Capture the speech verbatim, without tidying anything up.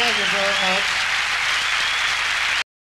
Thank you very much.